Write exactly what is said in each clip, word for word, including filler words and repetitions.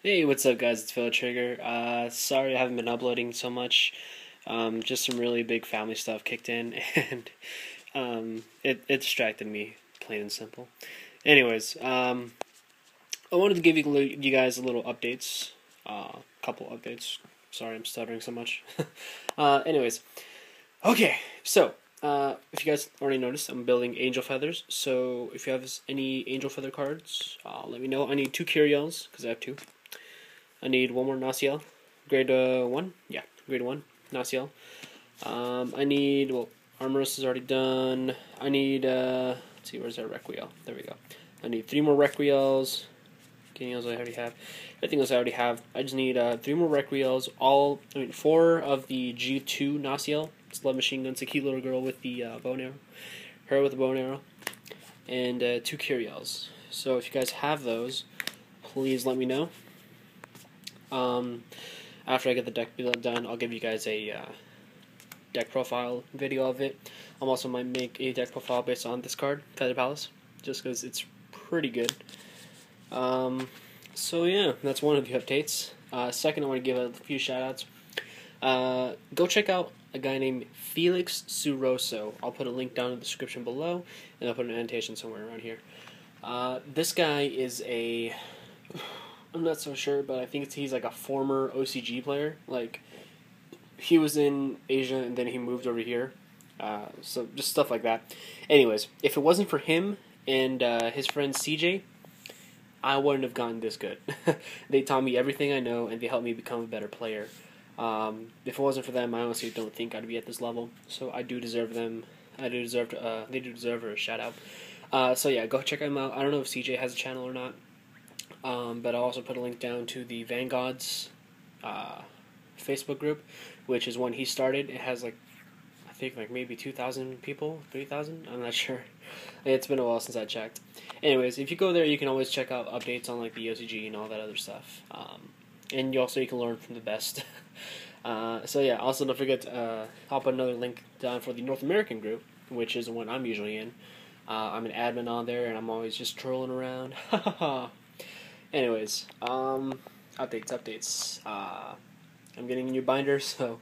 Hey, what's up guys, it's Phil Trigger. Uh, sorry I haven't been uploading so much, um, just some really big family stuff kicked in, and um, it, it distracted me, plain and simple. Anyways, um, I wanted to give you, you guys a little updates, a uh, couple updates, sorry I'm stuttering so much. uh, anyways, okay, so, uh, if you guys already noticed, I'm building angel feathers, so if you have any angel feather cards, uh, let me know. I need two Kiriels, because I have two. I need one more Naciel, grade uh, one, yeah, grade one, Naciel. Um, I need, well, Armourous is already done. I need, uh, let's see, where's our Requiel? There we go. I need three more Requiels. Ganyles I already have. Everything else I already have. I just need uh, three more Requiels, all, I mean, four of the G two Naciel. It's Love Machine Gun, it's a cute little girl with the uh, bow and arrow, her with the bow and arrow, and uh, two Kiriels. So if you guys have those, please let me know. Um, after I get the deck build done, I'll give you guys a uh, deck profile video of it. I also might make a deck profile based on this card, Feather Palace, just because it's pretty good. Um, so yeah, that's one of the updates. Uh, second, I want to give a few shoutouts. Uh, go check out a guy named Felix Suroso. I'll put a link down in the description below, and I'll put an annotation somewhere around here. Uh, this guy is a... I'm not so sure, but I think it's, he's like a former O C G player. Like, he was in Asia and then he moved over here. Uh, so just stuff like that. Anyways, if it wasn't for him and uh, his friend C J, I wouldn't have gotten this good. They taught me everything I know and they helped me become a better player. Um, if it wasn't for them, I honestly don't think I'd be at this level. So I do deserve them. I do deserve. To, uh, they do deserve a shout out. Uh, so yeah, go check them out. I don't know if C J has a channel or not. Um, but I'll also put a link down to the Vanguard's uh, Facebook group, which is one he started. It has like, I think like maybe two thousand people, three thousand? I'm not sure. It's been a while since I checked. Anyways, if you go there, you can always check out updates on like the O C G and all that other stuff. Um, and you also you can learn from the best. uh, so yeah, also don't forget to uh, I'll put another link down for the North American group, which is the one I'm usually in. Uh, I'm an admin on there, and I'm always just trolling around. Ha Anyways, um, updates, updates. Uh, I'm getting a new binder, so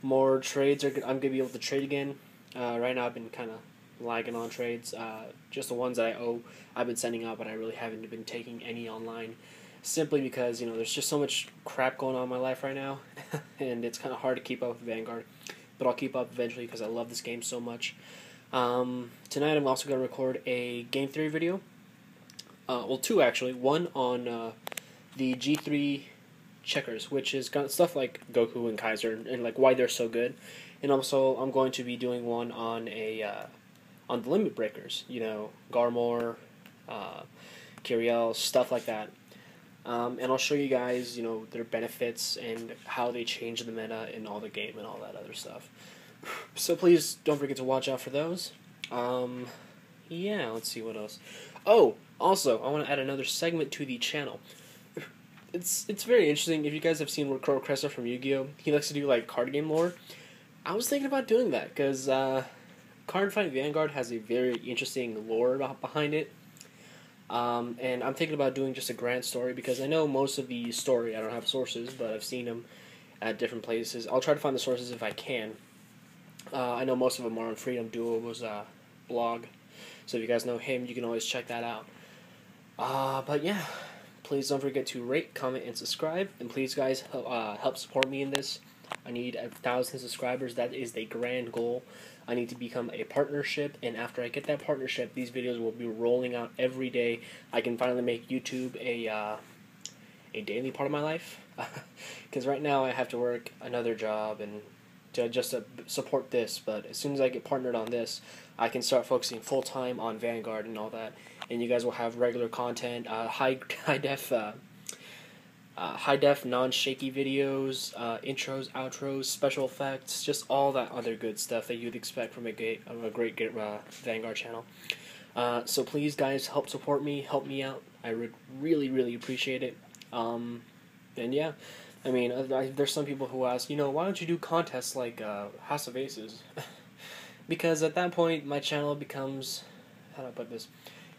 more trades are. Good. I'm gonna be able to trade again. Uh, right now, I've been kind of lagging on trades. Uh, just the ones that I owe, I've been sending out, but I really haven't been taking any online, simply because you know there's just so much crap going on in my life right now, and it's kind of hard to keep up with Vanguard. But I'll keep up eventually because I love this game so much. Um, tonight, I'm also gonna record a game theory video. Uh, well, two actually. One on uh, the G three checkers, which is stuff like Goku and Kaiser, and, and like why they're so good. And also, I'm going to be doing one on a uh, on the Limit Breakers. You know, Garmore, uh, Kiriel, stuff like that. Um, and I'll show you guys, you know, their benefits and how they change the meta in all the game and all that other stuff. So please don't forget to watch out for those. Um, yeah, let's see what else. Oh. Also, I want to add another segment to the channel. It's it's very interesting. If you guys have seen Rakuro Cresta from Yu-Gi-Oh, he likes to do like card game lore. I was thinking about doing that because uh, Cardfight Vanguard has a very interesting lore behind it, um, and I'm thinking about doing just a grand story because I know most of the story. I don't have sources, but I've seen them at different places. I'll try to find the sources if I can. Uh, I know most of them are on Freedom Duo's uh, blog, so if you guys know him, you can always check that out. Uh, but yeah, please don't forget to rate, comment, and subscribe, and please guys uh, help support me in this. I need a thousand subscribers, that is the grand goal. I need to become a partnership, and after I get that partnership, these videos will be rolling out every day. I can finally make YouTube a, uh, a daily part of my life, because right now I have to work another job and to just to support this, but as soon as I get partnered on this, I can start focusing full-time on Vanguard and all that, and you guys will have regular content, uh, high, high def, uh, uh, high def, non-shaky videos, uh, intros, outros, special effects, just all that other good stuff that you'd expect from a, great, a great uh, Vanguard channel. Uh, so please, guys, help support me, help me out. I would really, really appreciate it. Um, and yeah. I mean, I, there's some people who ask, you know, why don't you do contests like uh, House of Aces? Because at that point, my channel becomes, how do I put this?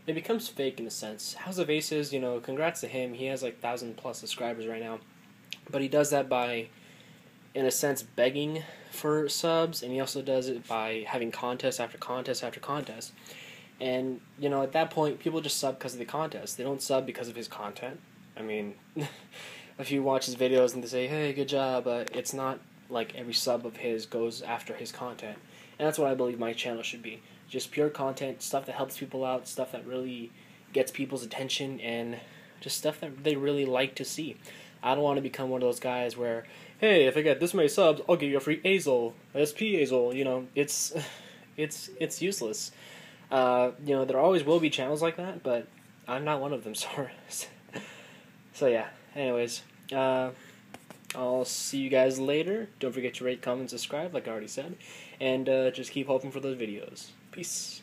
it becomes fake in a sense. House of Aces, you know, congrats to him. He has like thousand plus subscribers right now, but he does that by, in a sense, begging for subs, and he also does it by having contest after contest after contest. And, you know, at that point, people just sub because of the contest. They don't sub because of his content. I mean, if you watch his videos and they say, hey, good job, uh, it's not like every sub of his goes after his content. And that's what I believe my channel should be. Just pure content, stuff that helps people out, stuff that really gets people's attention, and just stuff that they really like to see. I don't want to become one of those guys where, hey, if I get this many subs, I'll give you a free Azle, S P Azle, you know, it's, it's, it's useless. Uh, you know, there always will be channels like that, but I'm not one of them, sorry. So yeah, anyways, uh, I'll see you guys later. Don't forget to rate, comment, subscribe, like I already said, and uh, just keep hoping for those videos. Peace.